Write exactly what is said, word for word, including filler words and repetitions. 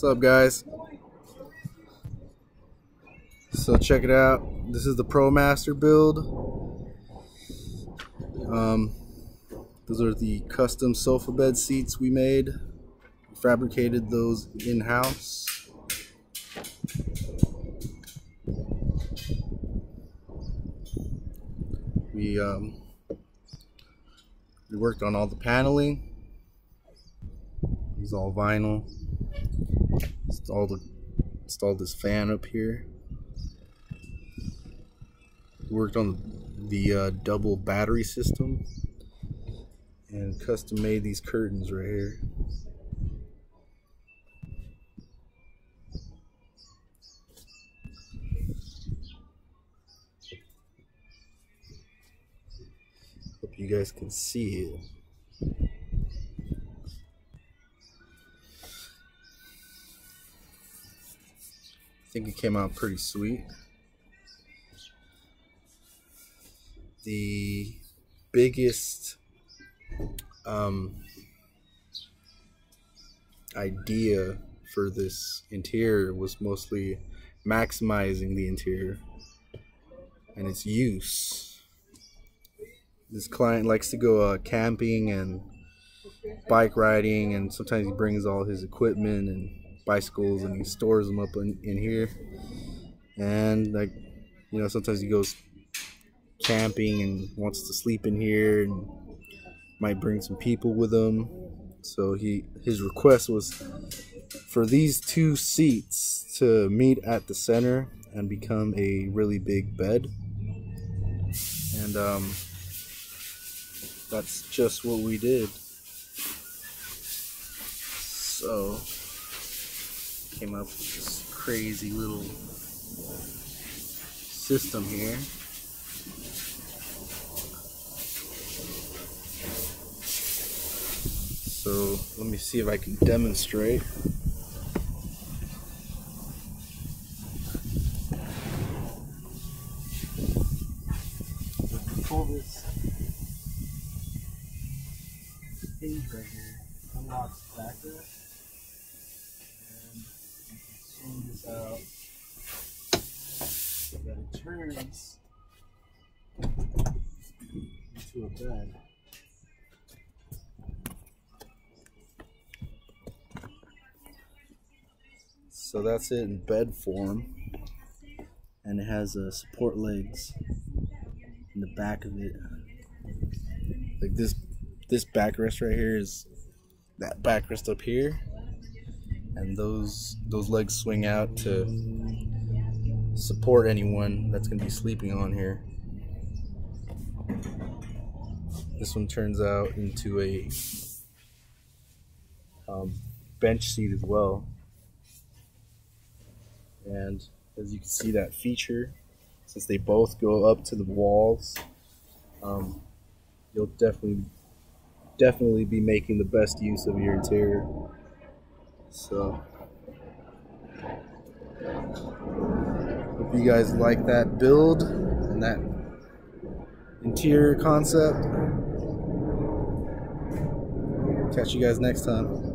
What's up, guys? So check it out. This is the ProMaster build. Um, those are the custom sofa bed seats we made. We fabricated those in-house. We um, we worked on all the paneling. It's all vinyl. Installed the installed this fan up here. Worked on the uh, double battery system and custom made these curtains right here. Hope you guys can see it. I think it came out pretty sweet. The biggest um, idea for this interior was mostly maximizing the interior and its use. This client likes to go uh, camping and bike riding, and sometimes he brings all his equipment and bicycles and he stores them up in, in here. And like, you know, sometimes he goes camping and wants to sleep in here and might bring some people with him. So he his request was for these two seats to meet at the center and become a really big bed. And um, that's just what we did. So came up with this crazy little system here. So let me see if I can demonstrate. Let me pull this page right here, unlocks the backer. This out so that it turns into a bed. So that's it in bed form, and it has uh, support legs in the back of it. Like this, this backrest right here is that backrest up here. And those those legs swing out to support anyone that's gonna be sleeping on here. This one turns out into a um, bench seat as well. And as you can see, that feature, since they both go up to the walls, um, you'll definitely definitely be making the best use of your interior. So, hope you guys like that build and that interior concept. Catch you guys next time.